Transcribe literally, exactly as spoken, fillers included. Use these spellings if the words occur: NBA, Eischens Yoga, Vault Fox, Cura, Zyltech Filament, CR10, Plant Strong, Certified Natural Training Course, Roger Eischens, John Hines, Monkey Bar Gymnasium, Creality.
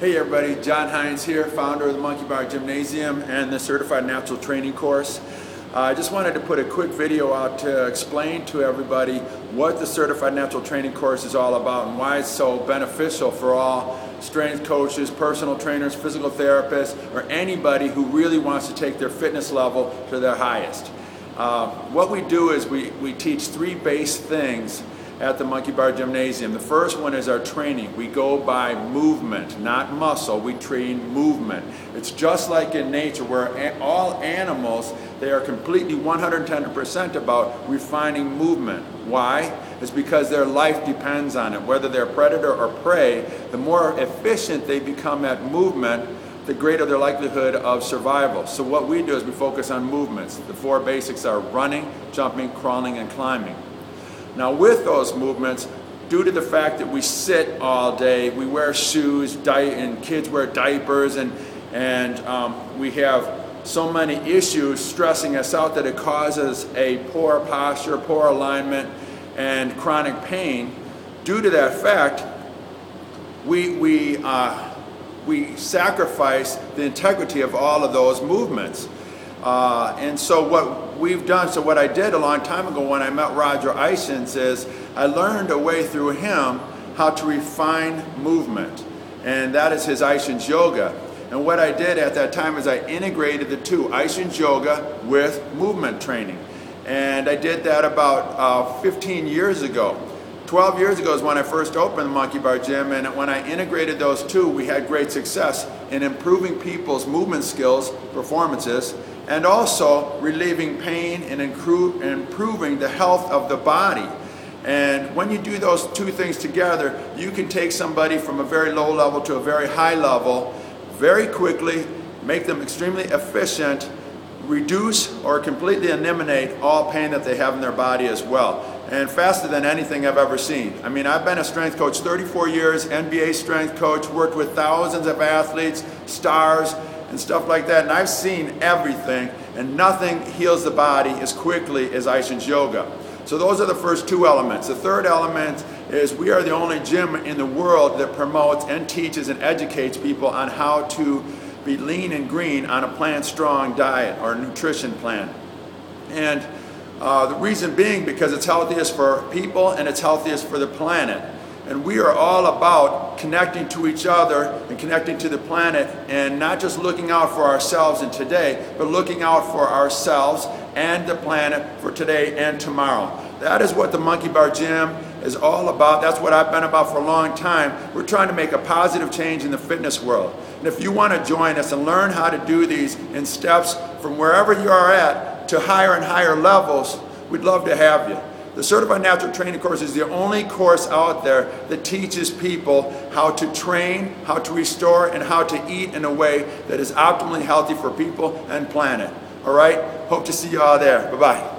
Hey everybody, John Hines here, founder of the Monkey Bar Gymnasium and the Certified Natural Training Course. Uh, I just wanted to put a quick video out to explain to everybody what the Certified Natural Training Course is all about and why it's so beneficial for all strength coaches, personal trainers, physical therapists, or anybody who really wants to take their fitness level to their highest. Uh, what we do is we, we teach three base things at the Monkey Bar Gymnasium. The first one is our training. We go by movement, not muscle. We train movement. It's just like in nature where all animals, they are completely one hundred ten percent about refining movement. Why? It's because their life depends on it. Whether they're predator or prey, the more efficient they become at movement, the greater their likelihood of survival. So what we do is we focus on movements. The four basics are running, jumping, crawling, and climbing. Now with those movements, due to the fact that we sit all day, we wear shoes, di and kids wear diapers, and, and um, we have so many issues stressing us out that it causes a poor posture, poor alignment, and chronic pain. Due to that fact, we, we, uh, we sacrifice the integrity of all of those movements. Uh, and so what we've done, so what I did a long time ago when I met Roger Eischens is I learned a way through him how to refine movement, and that is his Eischens Yoga. And what I did at that time is I integrated the two, Eischens Yoga with movement training, and I did that about uh, fifteen years ago. twelve years ago is when I first opened the Monkey Bar Gym, and when I integrated those two, we had great success in improving people's movement skills, performances, and also relieving pain and improving the health of the body. And when you do those two things together, you can take somebody from a very low level to a very high level very quickly, make them extremely efficient, reduce or completely eliminate all pain that they have in their body as well. And faster than anything I've ever seen. I mean, I've been a strength coach thirty-four years, N B A strength coach, worked with thousands of athletes, stars, and stuff like that, and I've seen everything, and nothing heals the body as quickly as Eischens Yoga. So those are the first two elements. The third element is we are the only gym in the world that promotes and teaches and educates people on how to be lean and green on a plant-strong diet or nutrition plan. And Uh, the reason being because it's healthiest for people and it's healthiest for the planet. And we are all about connecting to each other and connecting to the planet, and not just looking out for ourselves and today, but looking out for ourselves and the planet for today and tomorrow. That is what the Monkey Bar Gym is all about. That's what I've been about for a long time. We're trying to make a positive change in the fitness world. And if you want to join us and learn how to do these in steps from wherever you are at, to higher and higher levels, we'd love to have you. The Certified Natural Training Course is the only course out there that teaches people how to train, how to restore, and how to eat in a way that is optimally healthy for people and planet. All right? Hope to see you all there. Bye-bye.